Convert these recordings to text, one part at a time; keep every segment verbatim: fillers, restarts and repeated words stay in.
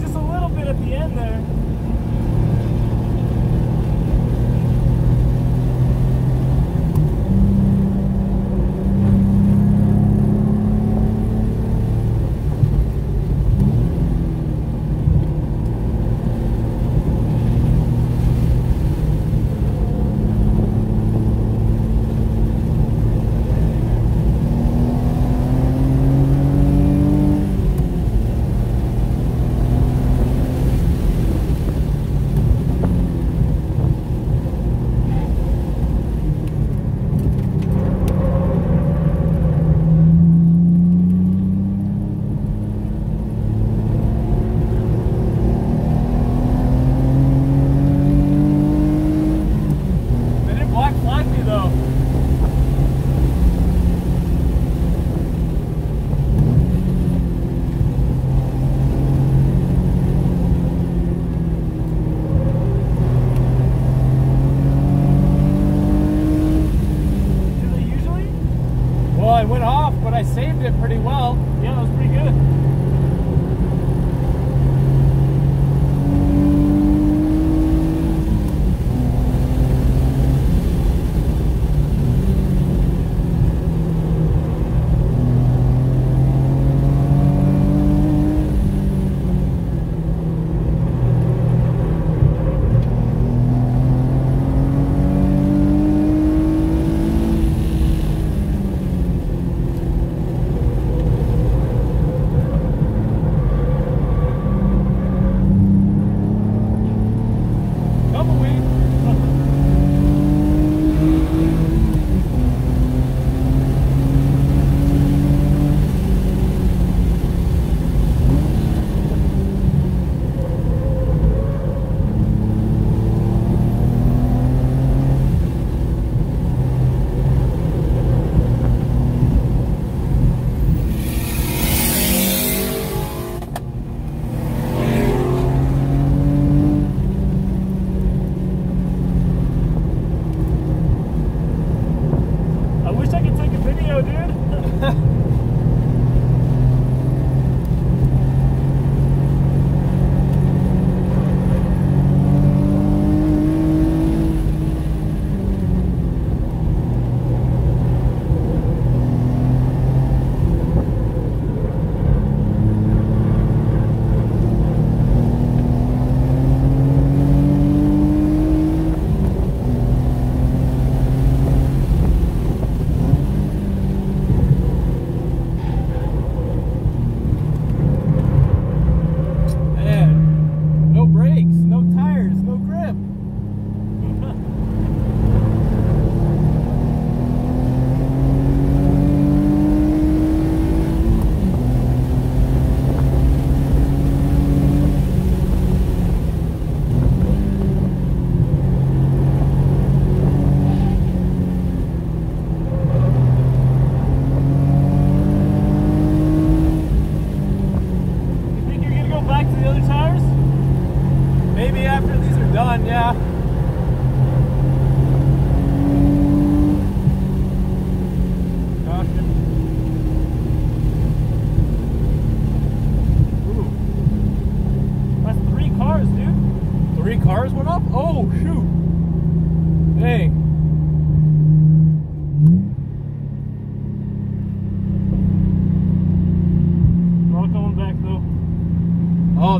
just a little bit at the end there.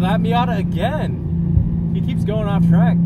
That Miata again. He keeps going off track.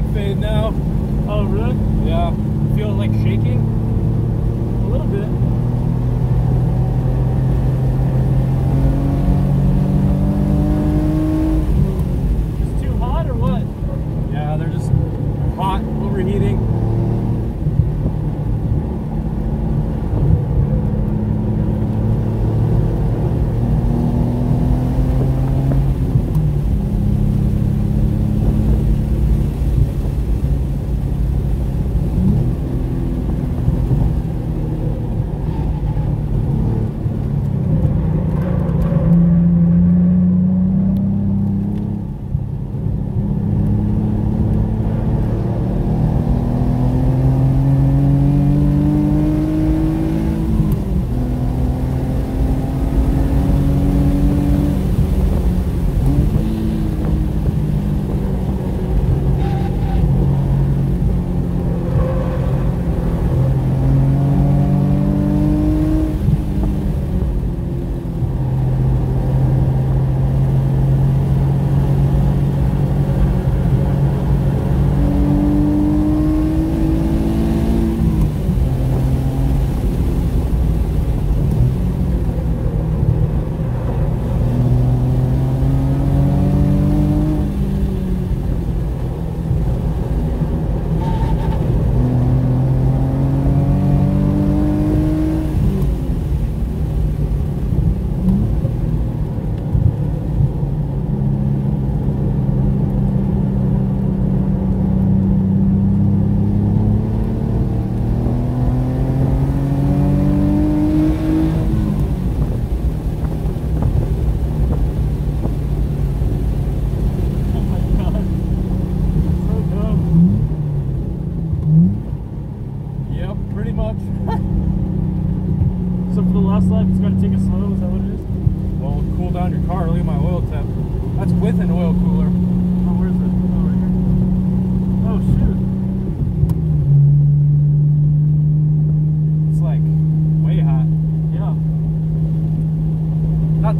brake fade now. Oh, really? Yeah. Feel it like shaking? A little bit. It's too hot or what? Yeah, they're just hot, overheating.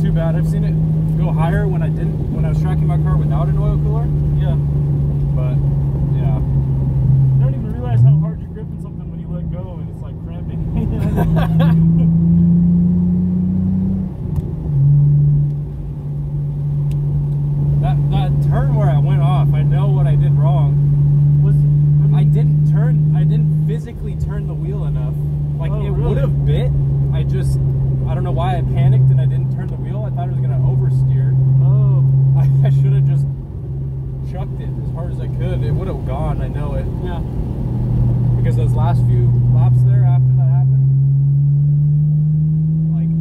Too bad. I've seen it go higher when I didn't when I was tracking my car without an oil cooler. Yeah. But yeah. You don't even realize how hard you're gripping something when you let go and it's like cramping. That that turn where I went off, I know what I did wrong. Was I didn't turn I didn't physically turn the wheel enough. Like oh, it really? would have bit. I just I don't know why I panicked and I didn't turn the wheel. I thought it was going to oversteer. Oh. I, I should have just chucked it as hard as I could. It would have gone, I know it. Yeah. Because those last few laps there after that happened, like,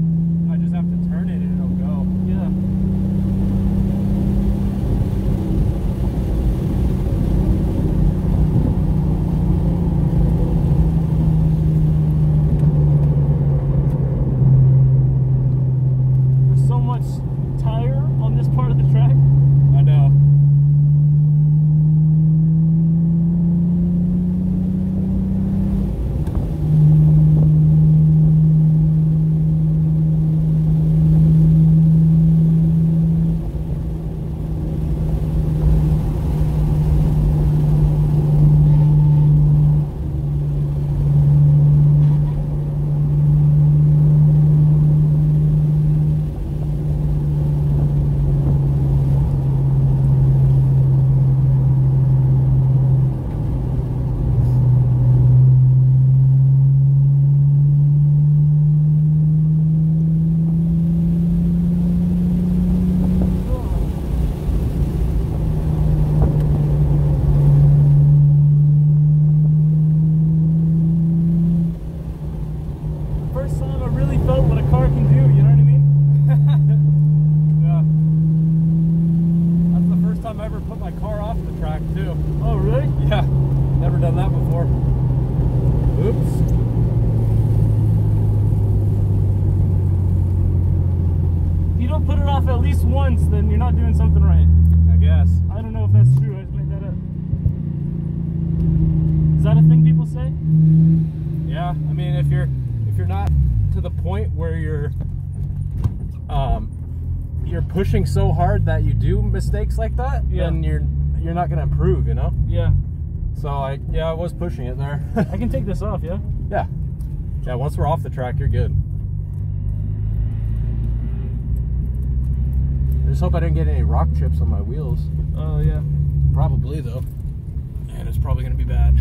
I just have to turn it and it'll go. Yeah. Pushing so hard that you do mistakes like that, yeah. then you're you're not going to improve, you know? Yeah. So, I yeah, I was pushing it there. I can take this off, yeah? Yeah. Yeah, once we're off the track, you're good. I just hope I didn't get any rock chips on my wheels. Oh, yeah. Probably, though. And it's probably going to be bad.